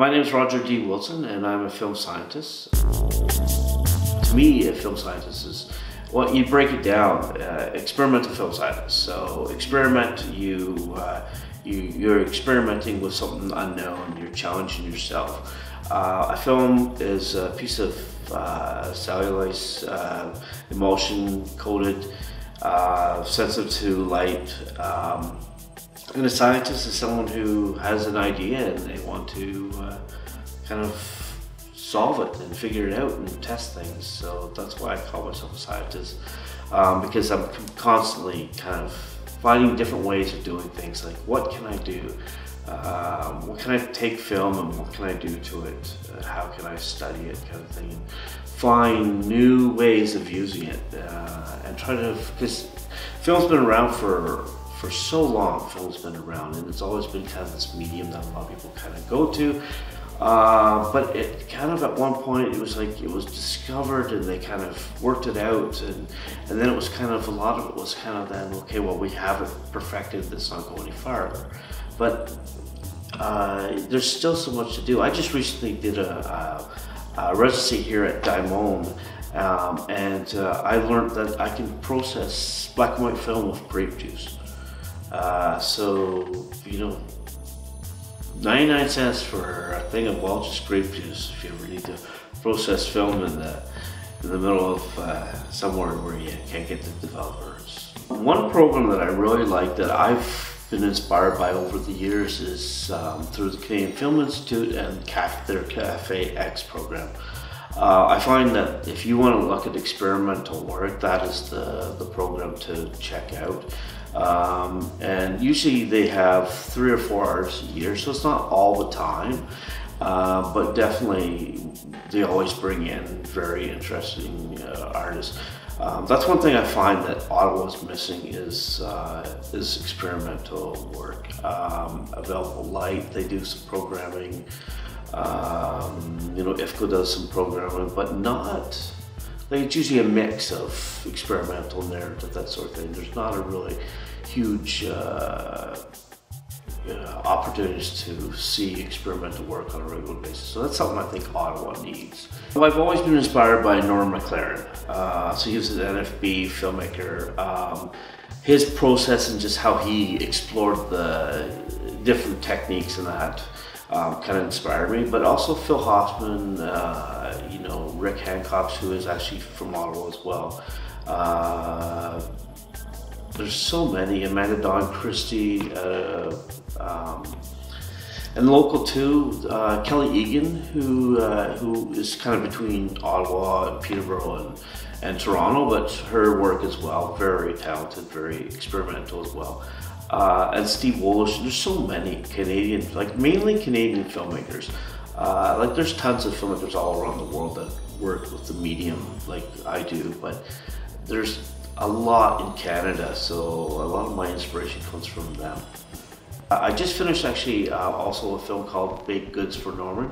My name is Roger D. Wilson, and I'm a film scientist. To me, a film scientist is, well, you break it down, experimental film scientist. So experiment, you're experimenting with something unknown, you're challenging yourself. A film is a piece of cellulose, emulsion coated, sensitive to light. And a scientist is someone who has an idea and they want to kind of solve it and figure it out and test things. So that's why I call myself a scientist, because I'm constantly kind of finding different ways of doing things. Like, what can I do? What can I take film and what can I do to it? How can I study it, kind of thing? Find new ways of using it and try to, because film's been around for so long. Film's been around, and it's always been kind of this medium that a lot of people kind of go to. But it kind of, at one point, it was like it was discovered and they kind of worked it out, and then it was kind of, a lot of it was kind of then, okay, well, we haven't perfected this, not go any farther. But there's still so much to do. I just recently did a residency here at Dymon, and I learned that I can process black and white film with grape juice. So, you know, 99 cents for a thing of Welch's grape juice if you ever need to process film in the middle of somewhere where you can't get the developers. One program that I really like, that I've been inspired by over the years, is through the Canadian Film Institute and their Cafe X program. I find that if you want to look at experimental work, that is the program to check out. And usually they have 3 or 4 hours a year, so it's not all the time, but definitely they always bring in very interesting artists. That's one thing I find that Ottawa's missing is experimental work. Available Light, they do some programming. You know, IFCO does some programming, but not, like, it's usually a mix of experimental, narrative, that sort of thing. There's not a really huge opportunities to see experimental work on a regular basis. So that's something I think Ottawa needs. Well, I've always been inspired by Norman McLaren. So he was an NFB filmmaker. His process and just how he explored the different techniques and that kind of inspired me, but also Phil Hoffman, you know, Rick Hancock, who is actually from Ottawa as well. There's so many, Amanda Dawn Christie, and local too, Kelly Egan, who is kind of between Ottawa and Peterborough and Toronto, but her work as well, very talented, very experimental as well. And Steve Walsh. There's so many Canadian, like, mainly Canadian filmmakers. Like, there's tons of filmmakers all around the world that work with the medium like I do, but there's a lot in Canada, so a lot of my inspiration comes from them. I just finished, actually, also a film called Baked Goods for Norman.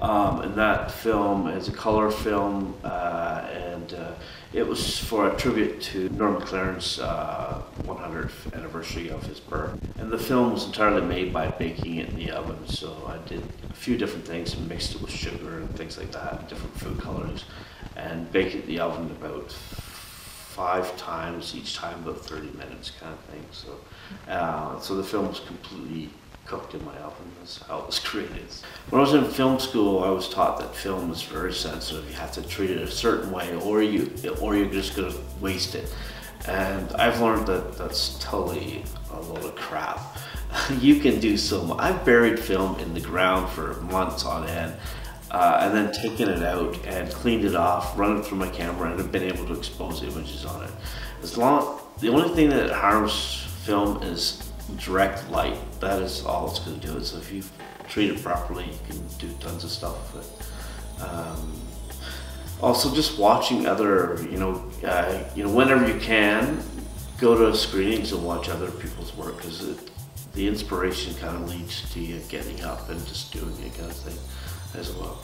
And that film is a color film, and it was for a tribute to Norman Clarence, 100th anniversary of his birth. And the film was entirely made by baking it in the oven, so I did a few different things and mixed it with sugar and things like that, different food colorings, and baked it in the oven about 5 times, each time about 30 minutes kind of thing. So, so the film was completely cooked in my oven. That's how it was created. When I was in film school, I was taught that film is very sensitive. You have to treat it a certain way, or you're just going to waste it. And I've learned that that's totally a load of crap. You can do so much. I've buried film in the ground for months on end, and then taken it out and cleaned it off, run it through my camera, and have been able to expose images on it. The only thing that harms film is direct light. That is all it's going to do. So if you treat it properly, you can do tons of stuff with it. Also, just watching other, you know, whenever you can, go to screenings and watch other people's work, because the inspiration kind of leads to you getting up and just doing it kind of thing as well.